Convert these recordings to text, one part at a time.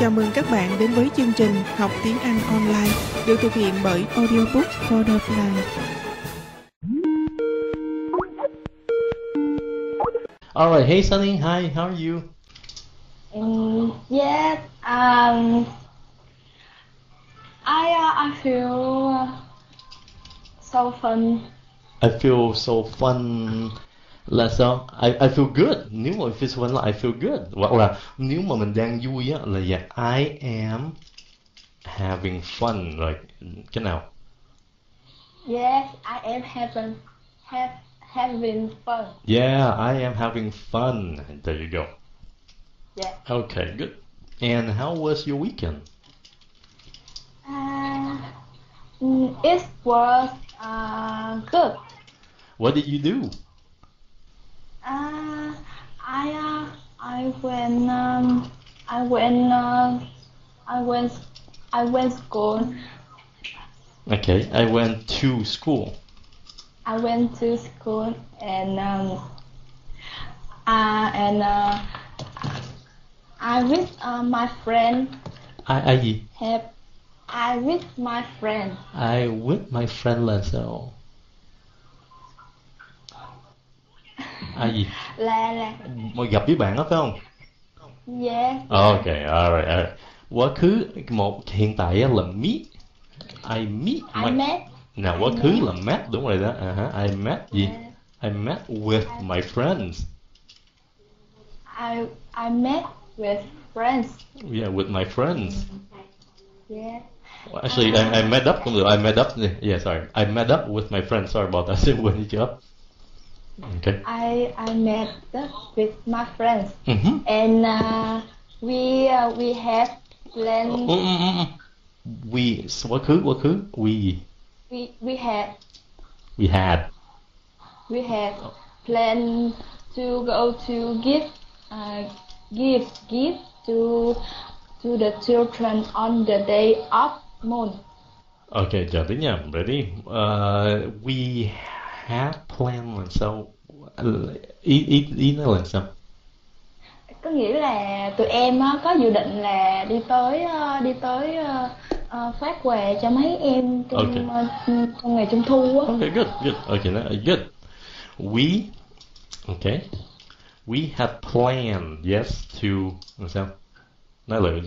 Chào mừng các bạn đến với chương trình Học Tiếng Anh Online được thực hiện bởi AudioBooksForBlind. Alright, hey Sunny, hi, how are you? Yes, I feel so fun. I feel so fun. Là sao? I feel good. Nếu mà feel so fun là I feel good. Hoặc là nếu mà mình đang vui á là dạ I am having fun. Rồi cái nào? Yes, I am having fun. Yeah, I am having fun. There you go. Yeah. Okay, good. And how was your weekend? It was good. What did you do? I went school. Okay, I went to school. I went to school and I with my friend. I with my friend. I with my friend là sao? Ai gì? Là Mày gặp với bạn đó phải không? Yeah. Okay, alright, alright. Quá khứ một, hiện tại là meet. I met. Nào quá khứ là met, đúng rồi đó. I met gì? Yeah. I met with my friends. I met with friends. Yeah, with my friends. Yeah. Well, actually, I met up. I met up. Yeah, sorry. I met up with my friends. Sorry about that. I said when you get up. Okay. I met up with my friends and we have planned. We what could we had planned to go to give to the children on the day of moon. Okay, chờ tí nha. Ready? We have planned làm sao? Ý nó là sao? Có nghĩa là tụi em có dự định là đi tới phát quà cho mấy em trong ngày Trung Thu á. Okay, good. Okay, good. We have planned, yes, to làm sao? Nói lời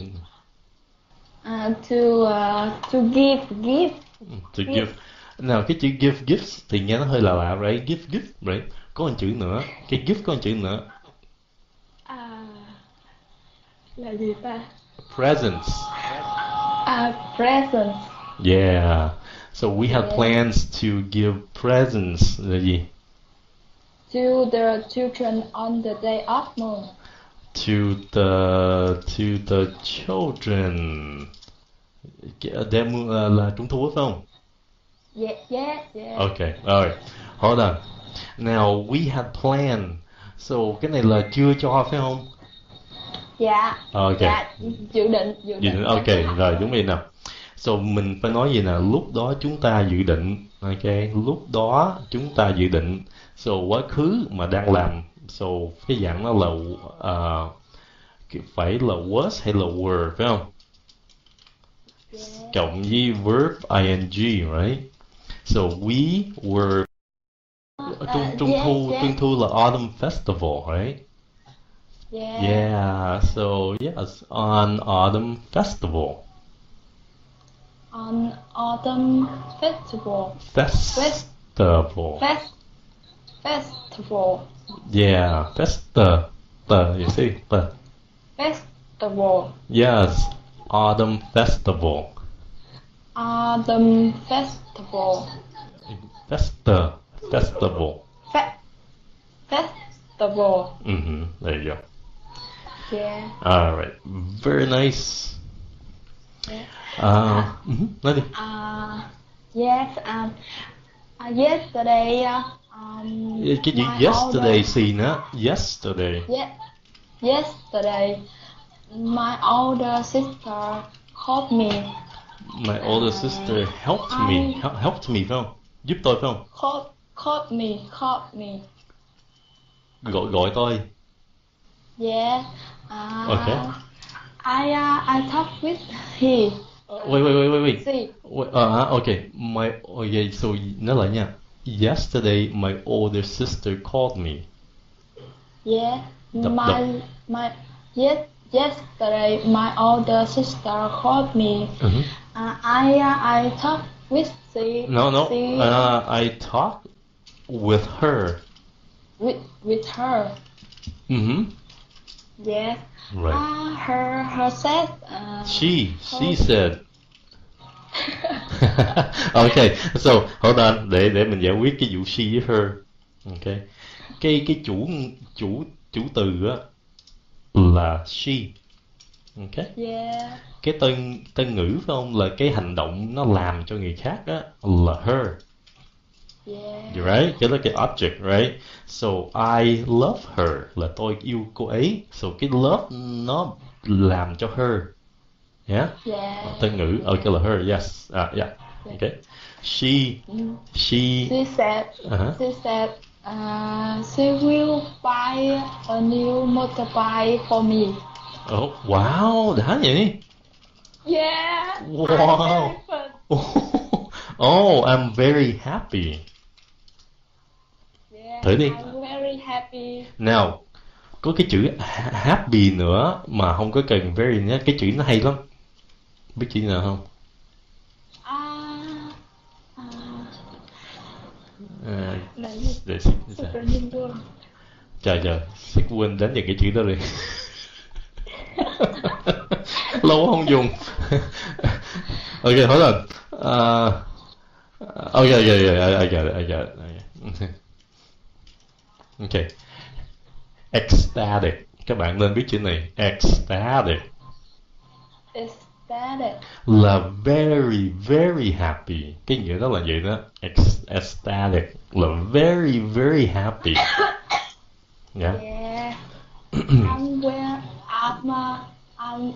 to give. Nào cái chữ give gifts thì nghe nó hơi là lạ, right? Give, right? Có một chữ nữa, cái gift có một chữ nữa. Là gì ta? Presents. Yeah. So we have plans to give presents. Là gì? To the children on the day of moon. To the children. Đêm là Trung Thu phải không? Yeah. Okay, alright. Hold on. Now we had planned. So cái này là chưa cho phải không? Yeah. Okay. Yeah. Dự định. Okay, rồi đúng vậy nào. So mình phải nói gì nào? Lúc đó chúng ta dự định. Okay. Lúc đó chúng ta dự định. So quá khứ mà đang làm. So cái dạng nó là phải là was hay là were phải không? Yeah. Cộng với verb ing, right? So we were Trung Thu là Autumn Festival, right? Yeah. Yeah. So yes, on Autumn Festival. On Autumn Festival. Festival. Yeah. You see? Festival. Yes. Autumn Festival. Festival. Festival. There you go. Yeah. All right. Very nice. Yeah. Yesterday. Cái gì yesterday gì nữa? Yesterday. Yeah. Yesterday. My older sister helped me. My older sister helped me. Helped me phải không? Giúp tôi phải không? Help me. Gọi tôi. Yeah. Okay. I talk with he. Wait. Okay. So Nelanya, yesterday my older sister called me. Yeah. Yesterday my older sister called me. Mm-hmm. I talk with she. No. I talk with her. With her. Mm-hmm. Yes. Right. Her said. She said. Okay, so hold on, để mình giải quyết cái vụ she với her. Okay. Cái chủ từ á là she. Okay. Yeah. Cái tên ngữ phải không, là cái hành động nó làm cho người khác á là her. Yeah. Right? Cái đó cái object, right? So I love her là tôi yêu cô ấy. So cái love nó làm cho her. Yeah? Yeah. Tên ngữ, ok là her, yes. Yeah. Okay. She said she will buy a new motorbike for me. Oh, wow, đã vậy? Yeah. Wow. Oh, I'm very happy. Yeah, thử đi. I'm very happy. Nào, có cái chữ happy nữa mà không có cần very nhé. Cái chữ nó hay lắm. Biết chữ nào không? Trời, xích quên đánh vào cái chữ đó liền. Lâu không dùng. Ok, hold on. Oh yeah, I got it. Okay. Ecstatic. Các bạn nên biết chữ này. Ecstatic là very, very happy. Cái nghĩa đó là vậy đó. Ecstatic là very, very happy. Yeah. I'm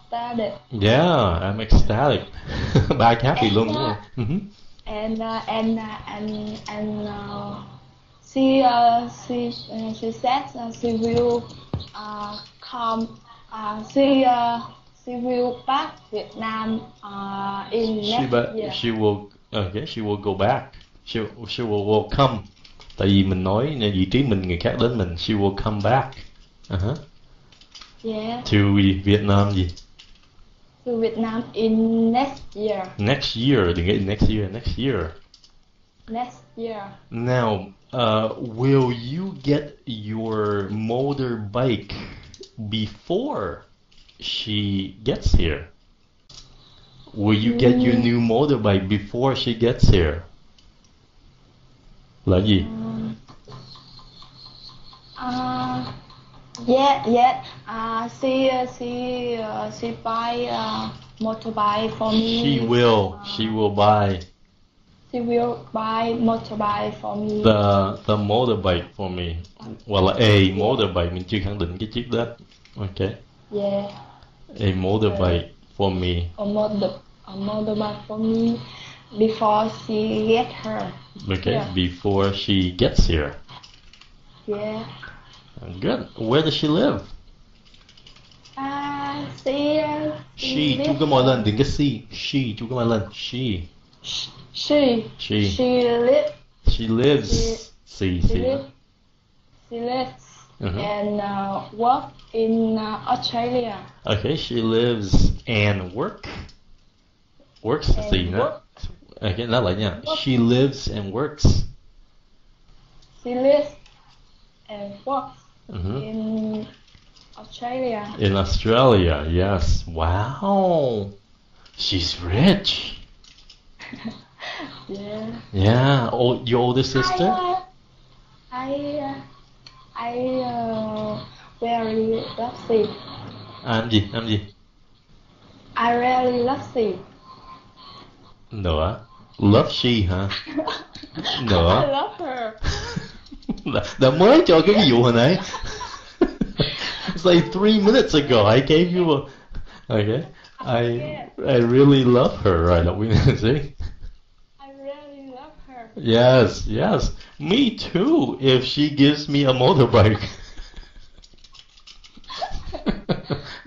ecstatic. Yeah, I'm ecstatic. Ba cái happy luôn đúng không? And she said she will come. She will back Vietnam in next year. She will go back. She will come. Tại vì mình nói vị trí mình, người khác đến mình. She will come back. Yeah. To Vietnam gì? To Vietnam in next year. Next year. Now, will you get your motorbike before she gets here? Will you get your new motorbike before she gets here? Là gì? Yeah. She buy motorbike for me. She will buy motorbike for me. The motorbike for me. Well, a motorbike, mình chưa khẳng định cái chiếc đó. Okay. Yeah. A motorbike for me. A motorbike for me before she gets here. Okay, yeah. Before she gets here. Yeah. Good. Where does she live? She chú cái môi lên đừng cái si. She chú cái môi lên. She lives and work in Australia. Okay, she lives and works and gì nữa? Okay, nói lại nha. She lives and works. She lives and works in Australia. In Australia, yes. Wow, she's rich. Yeah. Yeah. Oh, your older sister? I very lucky. I'm gì? I really lucky. Nữa, love she hả? Nữa. I love her. Đã mới cho cái ví dụ hồi nãy. It's like 3 minutes ago I gave you a... Okay. I really love her. Right, don't we see? I really love her. Yes. Me too, if she gives me a motorbike.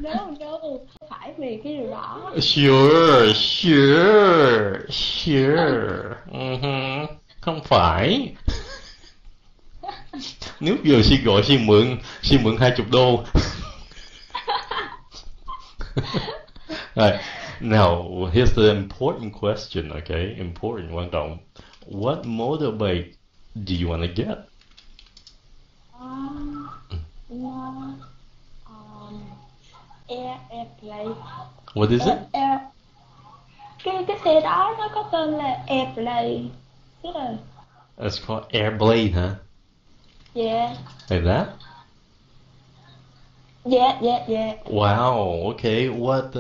No, không phải vì cái điều đó. Sure. Không phải. Nếu giờ xin gọi xin mượn $20. Right. Now, here's the important question, okay? Important, quan trọng. What motorbike do you want to get? Airblade. What is it? Cái xe đó nó có tên là Airblade. Tức là it's called Airblade, huh? Yeah. Like that? Yeah. Wow. Okay. What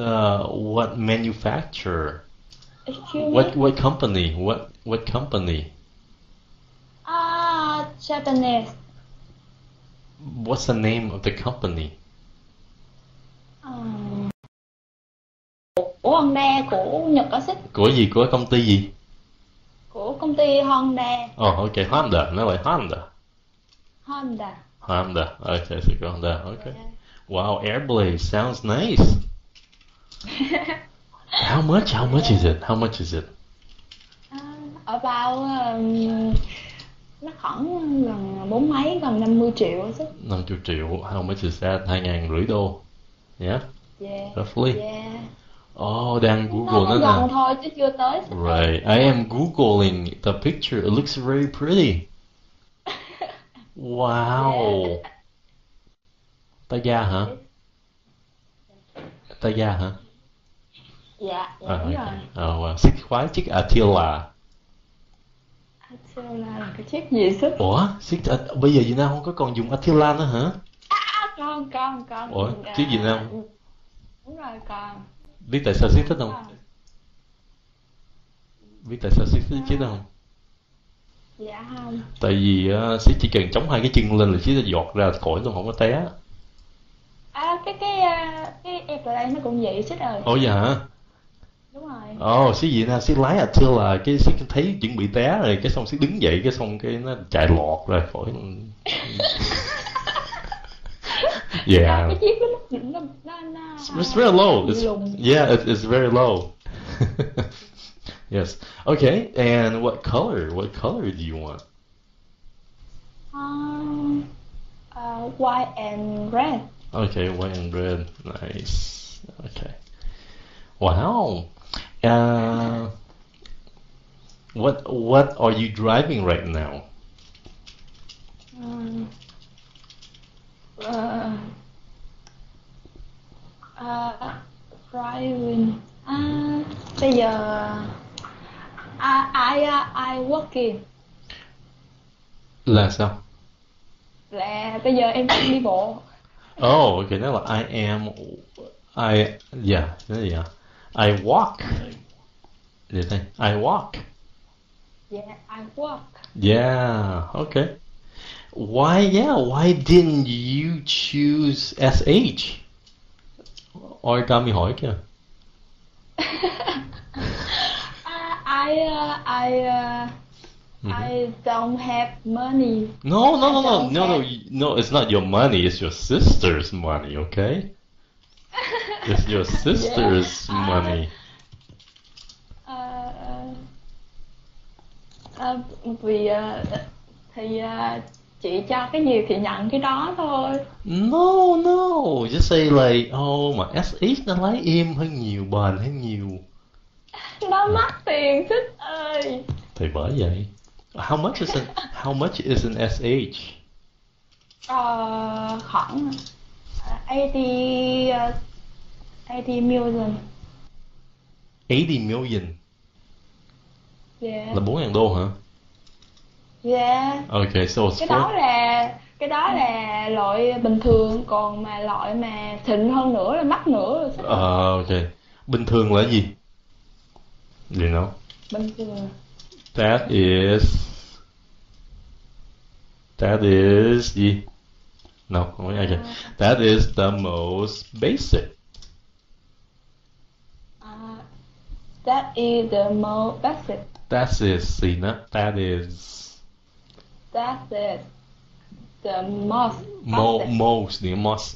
manufacturer? Excuse me? What company? What company? Japanese. What's the name of the company? Của Honda, của Nhật có xích. Của gì? Của công ty gì? Của công ty Honda. Oh, okay. Honda. Nó gọi Honda. Okay, so go Honda. Okay. Yeah. Wow, Airblade sounds nice. How much is it? How much is it? About nó khoảng gần 40 mấy, gần 50 triệu. 50 triệu. How much is that? $2,500. Yeah. Yeah. Roughly. Yeah. Oh, đang Google nó gần thôi chứ chưa tới. Right. I am googling the picture. It looks very pretty. Wow. Yeah. Tay da hả? Dạ, đúng rồi. Xích khoái chiếc Attila là cái chiếc gì xích? Ủa, bây giờ Việt Nam không có còn dùng Attila nữa hả? Con. Ủa, chiếc Việt Nam không? Đúng rồi, con. Biết tại sao xích thích không? Biết tại sao xích thích chiếc đó không? Dạ không. Tại vì xích chỉ cần chống hai cái chân lên là xích sẽ giọt ra khỏi luôn, không có té. Cái Airblade nó cũng vậy xích ơi. Ồ dạ hả? Đúng rồi. Ồ, xích vậy nè, xích lái Attila, cái xích thấy chuẩn bị té rồi, cái xong xích đứng dậy, cái xong cái nó chạy lọt ra khỏi. Yeah. Cái chiếc nó it's very low. It's very low. Yes. Okay. And what color? What color do you want? White and red. Okay, white and red. Nice. Okay. Wow. What are you driving right now? Driving. Bây giờ. I walking. Là sao? Là bây giờ em đi bộ. Oh, okay, đó là I walk. Để xem. I walk. Yeah, I walk. Yeah, okay. Why didn't you choose SH? Origami hỏi kìa. I don't have money. No, it's not your money, it's your sister's money, okay? It's your sister's money. Vì thì chị cho cái gì thì nhận cái đó thôi. No, just say like, mà SH nó lấy im hơn nhiều, bền hơn nhiều. Nó mắc tiền thích ơi. Thì bởi vậy. How much is an SH? Khoảng 80 million. 80 million. Yeah. Là $4,000 hả? Yeah. Okay, so it's cái đó là loại bình thường, còn mà loại mà thịnh hơn nữa là mắc nữa. Okay. Bình thường là gì? You know. Bình thường. That is the no. Okay. That is the most basic. That is the most basic. That is the most.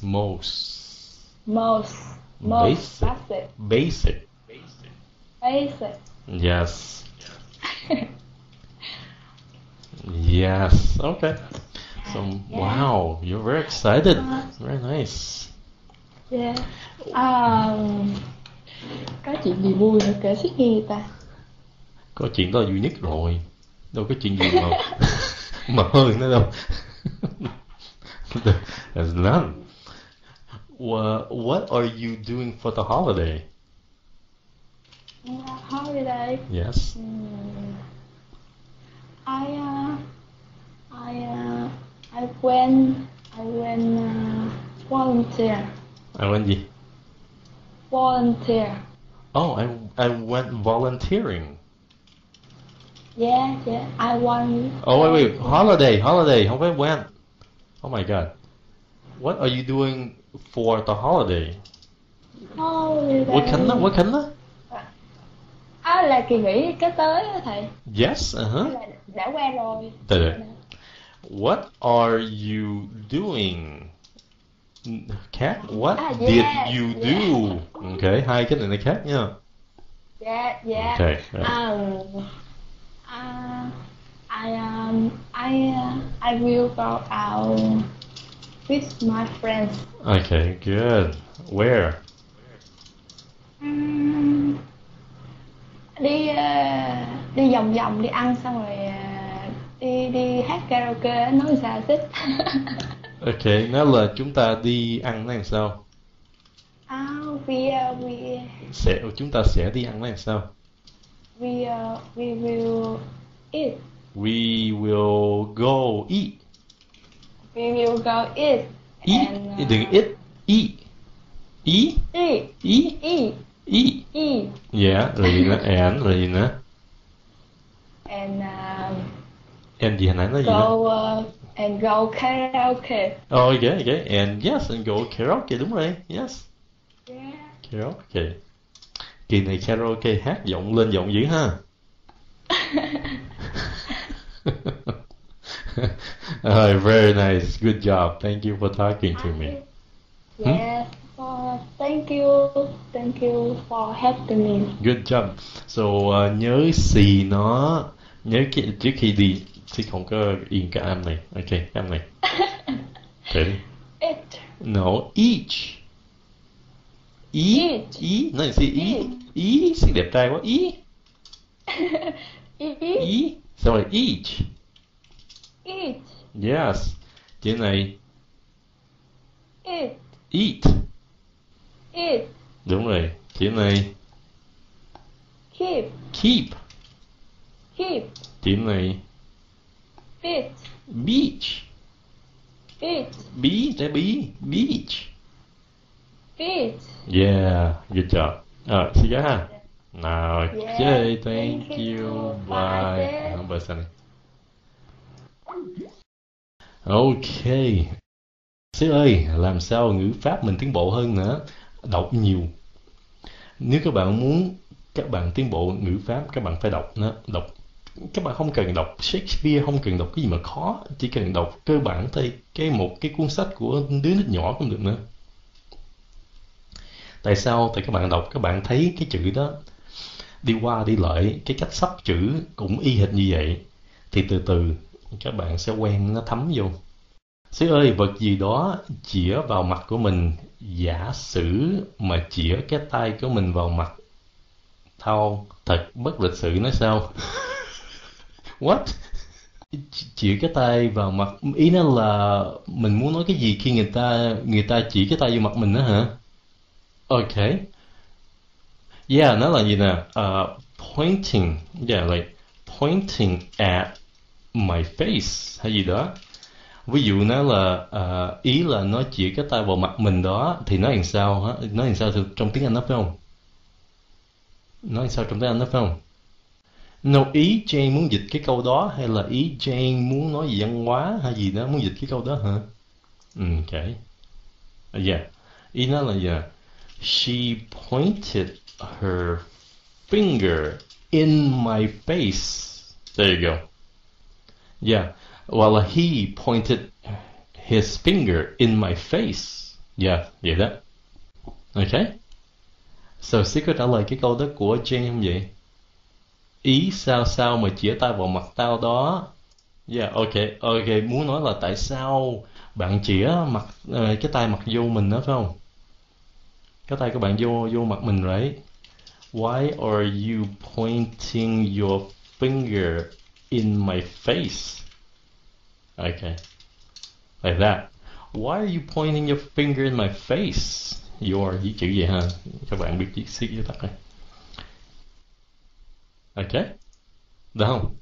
Most. Most. That's it. Basic. Yes. Yes. Okay. So wow, you're very excited. Very nice. Yeah. Có chuyện gì vui nữa kể suốt nghe ta. Có chuyện đó là duy nhất rồi. Đâu có chuyện gì mà mà hơn nữa đâu. There's none. What are you doing for the holiday? Holiday? Yes. I went volunteer. I went gì? Volunteer. Oh, I went volunteering. Yeah, I went. Oh wait, holiday. How I went? Oh my God. What are you doing for the holiday? What kind of? Là kỳ nghỉ cái tới thầy. Yes, đã qua rồi. What are you doing? Khác. What did you do? Okay, hai cái này nó khác nha. Yeah. Okay. I will go out with my friends. Okay, good. Where? Đi vòng đi ăn xong rồi đi hát karaoke nói xà xích. Okay, nó là chúng ta đi ăn nó làm sao? Chúng ta sẽ đi ăn nó làm sao? We will eat. We will go eat. We will go eat. Eat. Yeah, rồi gì nữa? And gì hồi nãy nói gì nữa? And go karaoke. Oh, okay. And go karaoke, đúng rồi. Yes. Yeah. Karaoke. Kỳ này karaoke hát giọng lên giọng dữ ha. Alright, very nice. Good job. Thank you for talking to me. Yes. Thank you for helping me. Good job. So nhớ xì nó, nhớ trước khi đi. Thì không có in cái âm này. Ok, cái âm này. Thế. It. No, each. Ý. Ý. Nói gì? Ý. Ý. Xinh đẹp trai quá. Ý. Ý. Xong rồi each. Each. Yes. Chữ này. It. Eat. Eat. Đúng rồi. Chữ này. Keep. Chữ này. Beach. B, that B. Beach. Yeah, good job. Alright, see ya, huh? No, okay, yeah, thank you. Bye. Okay. Sếp ơi, làm sao ngữ pháp mình tiến bộ hơn nữa? Đọc nhiều. Nếu các bạn muốn các bạn tiến bộ ngữ pháp, các bạn phải đọc nữa. Đọc. Các bạn không cần đọc Shakespeare, không cần đọc cái gì mà khó, chỉ cần đọc cơ bản thôi, một cái cuốn sách của đứa nít nhỏ cũng được nữa. Tại sao? Tại các bạn đọc, các bạn thấy cái chữ đó đi qua đi lại, cái cách sắp chữ cũng y hệt như vậy, thì từ từ các bạn sẽ quen, nó thấm vô. Sếp ơi, vật gì đó chĩa vào mặt của mình, giả sử mà chĩa cái tay của mình vào mặt thao thật bất lịch sự nói sao? What? Chỉ cái tay vào mặt, ý nó là mình muốn nói cái gì khi người ta chỉ cái tay vào mặt mình đó hả? Okay. Yeah, nó là gì nè? Pointing. Yeah, like pointing at my face hay gì đó. Ví dụ nó là ý là nó chỉ cái tay vào mặt mình đó, thì nó làm sao hả? Nó làm sao trong tiếng Anh đó phải không? No, ý Jane muốn dịch cái câu đó, hay là ý Jane muốn nói về văn hóa hay gì đó, muốn dịch cái câu đó hả? Okay. Yeah. Ý nó là gì? She pointed her finger in my face. There you go. Yeah. Well, he pointed his finger in my face. Yeah, vậy đó. Okay. So Sĩ có trả lời cái câu đó của Jane không vậy? Ý sao sao mà chĩa tay vào mặt tao đó. Yeah, ok, muốn nói là tại sao bạn chĩa mặt cái tay mặt vô mình đó phải không? Cái tay của bạn vô mặt mình rồi. Why are you pointing your finger in my face? Okay. Like that. Why are you pointing your finger in my face? Your với chữ vậy ha. Các bạn biết chiếc xíu với tắt này. Okay. Được không?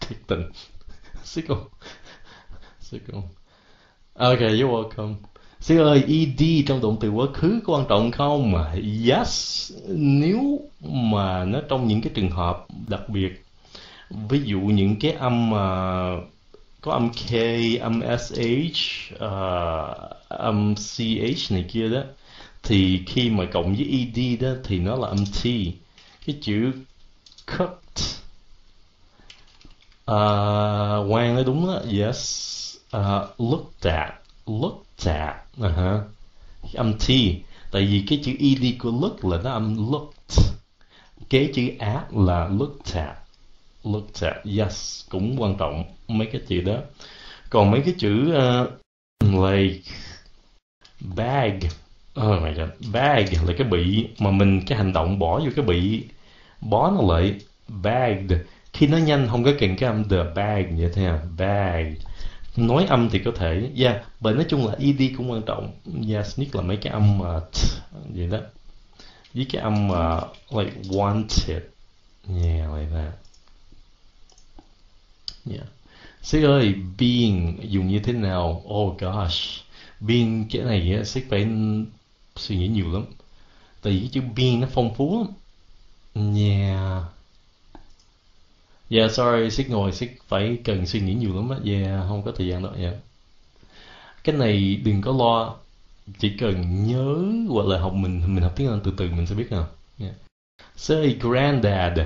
Thiệt tình. Sickle. Okay, you're welcome. Sĩ ơi, ED trong động từ quá khứ có quan trọng không? Yes. Nếu mà nó trong những cái trường hợp đặc biệt, ví dụ những cái âm có âm K, âm SH, âm CH này kia đó, thì khi mà cộng với ED đó thì nó là âm T. Cái chữ cooked, Hoàng nói đúng đó. Yes. Looked at. Uh-huh. Âm T. Tại vì cái chữ ED của look là nó âm looked. Cái chữ at là looked at. Looked at, yes, cũng quan trọng mấy cái chữ đó. Còn mấy cái chữ like bag, oh my god, bag là cái bị mà mình cái hành động bỏ vô cái bị, bó nó lại bagged. Khi nó nhanh không có cần cái âm the bag như thế nào, bag. Nói âm thì có thể, yeah, bởi nói chung là ED cũng quan trọng, yes, nhất là mấy cái âm vậy đó, với cái âm like wanted, yeah, like that. Yeah. Sếp ơi, being dùng như thế nào? Oh gosh, being cái này sếp phải suy nghĩ nhiều lắm. Tại vì cái chữ being nó phong phú lắm. Yeah. Yeah, sorry, sếp ngồi sếp phải cần suy nghĩ nhiều lắm á. Yeah, không có thời gian đâu. Yeah. Cái này đừng có lo, chỉ cần nhớ hoặc là học mình học tiếng Anh từ từ mình sẽ biết nào. Yeah. Sếp ơi, granddad,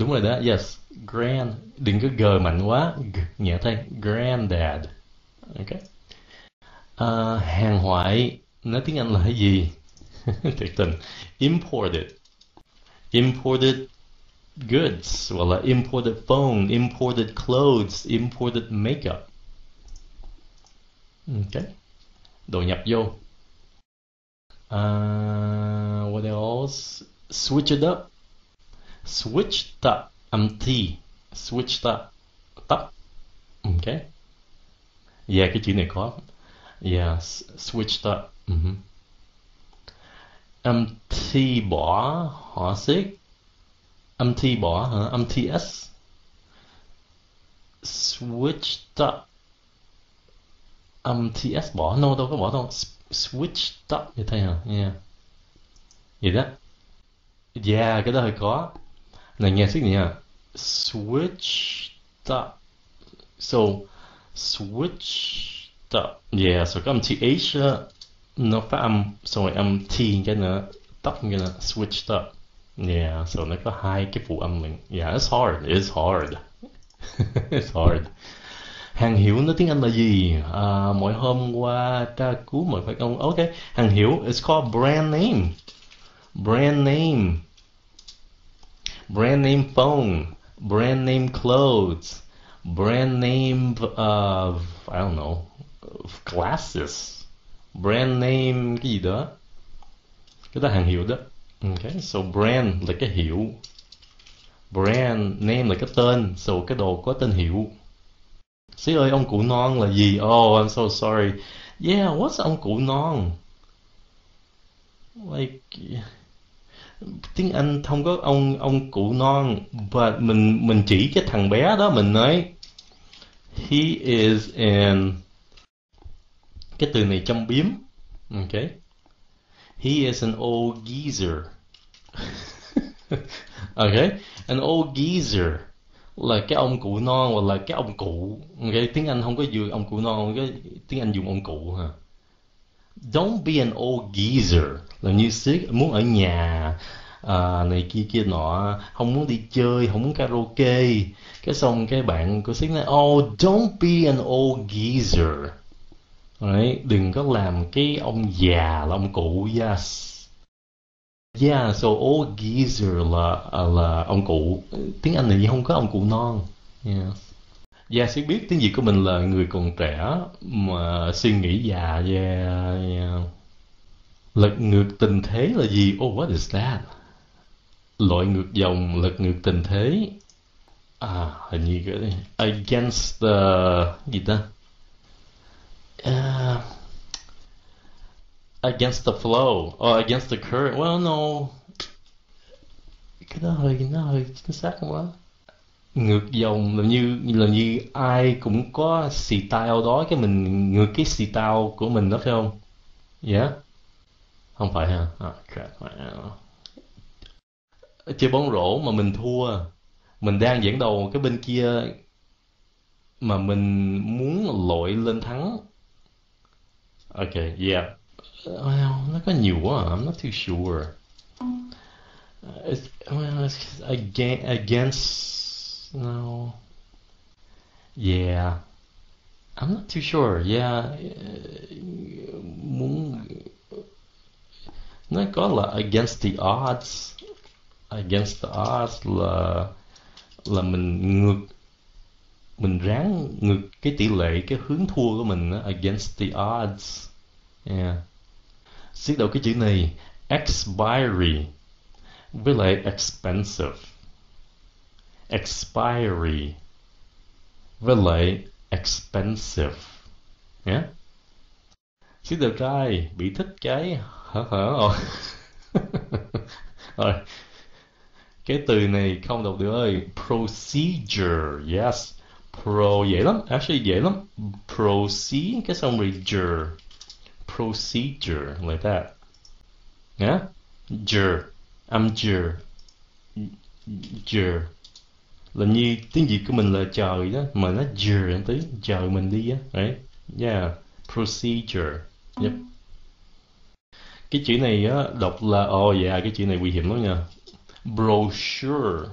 đúng rồi đó, yes. Grand, đừng có g mạnh quá, nhẹ thôi. Granddad, okay. Hàng hoại, nói tiếng Anh là cái gì? Thiệt tình. Imported goods, hoặc là imported phone, imported clothes, imported makeup. Okay. Đồ nhập vô. What else? Switched up. Âm T, switch up. Okay. Yeah, cái chữ này có. Yeah, switch up. Âm T bỏ, họ xích. Âm T bỏ hả? Âm TS. Switch up. Âm TS bỏ, no đâu có bỏ đâu. Switch up như thế hả? Yeah. Vậy đó. Yeah, cái đó hơi có. Này nghe xích nha. Switched up. So switched up. Yeah, so cái âm TH nó phát âm, xong rồi âm T cái nữa, tóc cái nữa, switched up. Yeah, so nó có hai cái phụ âm mình. Yeah, it's hard. It's hard. Hàng hiểu nó tiếng Anh là gì? Mỗi hôm qua tra cứu mọi phải không? Ok, hàng hiểu, it's called brand name. Brand name phone, brand name clothes, brand name I don't know, glasses, brand name cái gì đó. Cái đó hàng hiệu đó. Okay, so brand là cái hiệu, brand name là cái tên, so cái đồ có tên hiệu. Sĩ ơi, ông cụ non là gì? Oh, I'm so sorry. Yeah, what's ông cụ non? Like tiếng Anh không có ông cụ non, và mình chỉ cái thằng bé đó, mình nói he is an, cái từ này châm biếm, okay, he is an old geezer. Okay, an old geezer là cái ông cụ non hoặc là cái ông cụ, okay, tiếng Anh không có dùng ông cụ non, cái tiếng Anh dùng ông cụ ha. Don't be an old geezer. Là như siết muốn ở nhà này kia nọ, không muốn đi chơi, không muốn karaoke. Cái xong cái bạn của siết nói, oh, don't be an old geezer. Đấy, đừng có làm cái ông già là ông cụ. Yes. Yeah, so old geezer là ông cụ. Tiếng Anh này không có ông cụ non. Yeah. Dạ sẽ biết tiếng Việt của mình là người còn trẻ mà suy nghĩ già. Yeah. Lật ngược tình thế là gì? Oh, what is that? Lội ngược dòng, lật ngược tình thế. À, hình như cái against the... gì ta? Against the flow or against the current. Well, no. Cái đó hơi chính xác không đó. Ngược dòng là như ai cũng có style đó, cái mình ngược cái style của mình đó phải không? Dạ. Yeah. Không phải ha. À, crap. Chơi bóng rổ mà mình thua, mình đang dẫn đầu cái bên kia mà mình muốn lội lên thắng. Ok, yeah. Well, nó có nhiều quá, I'm not too sure. It's against. No. Yeah. I'm not too sure. Yeah. Muốn nó có là against the odds. Against the odds là mình ráng ngược cái tỷ lệ, cái hướng thua của mình đó. Against the odds. Yeah. Xiết đầu cái chữ này expiry với lại expensive. Expiry với lại expensive. Yeah. Xíu đẹp trai bị thích cái hở. Rồi. Cái từ này không đọc được ơi. Procedure. Yes. Pro dễ lắm. Actually dễ lắm. Proceed cái xong rồi jure. Procedure like that. Yeah. Jure. I'm jure. Jure. Là như tiếng Việt của mình là trời đó, mà nó dừa tí, trời mình đi á, right? Yeah, procedure. Yep. Cái chữ này á, đọc là, oh yeah, cái chữ này nguy hiểm lắm nha. Brochure.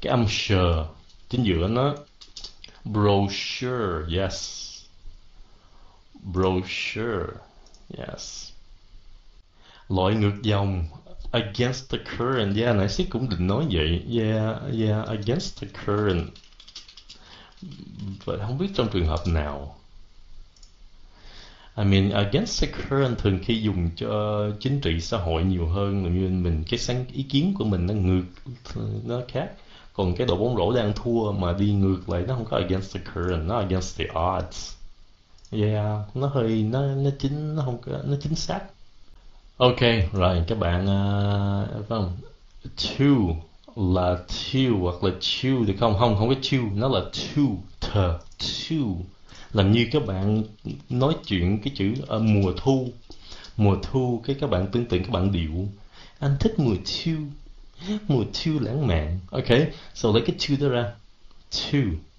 Cái âm sờ chính giữa nó. Brochure, yes. Brochure, yes. Lội ngược dòng. Against the current. Yeah, nãy Sid cũng định nói vậy. Yeah, against the current. But không biết trong trường hợp nào. I mean, against the current thường khi dùng cho chính trị xã hội nhiều hơn. Mình cái sáng ý kiến của mình nó ngược, nó khác. Còn cái đội bóng rổ đang thua mà đi ngược lại, nó không có against the current, nó against the odds. Yeah, nó hơi nó chính xác. Ok, rồi các bạn vâng. To là to hoặc là chew được không? Không có chew, nó là to, thờ, to. Làm như các bạn nói chuyện cái chữ mùa thu. Mùa thu cái các bạn tưởng tượng các bạn điệu. Anh thích mùa thu lãng mạn. Ok, so lấy cái to đó ra. To.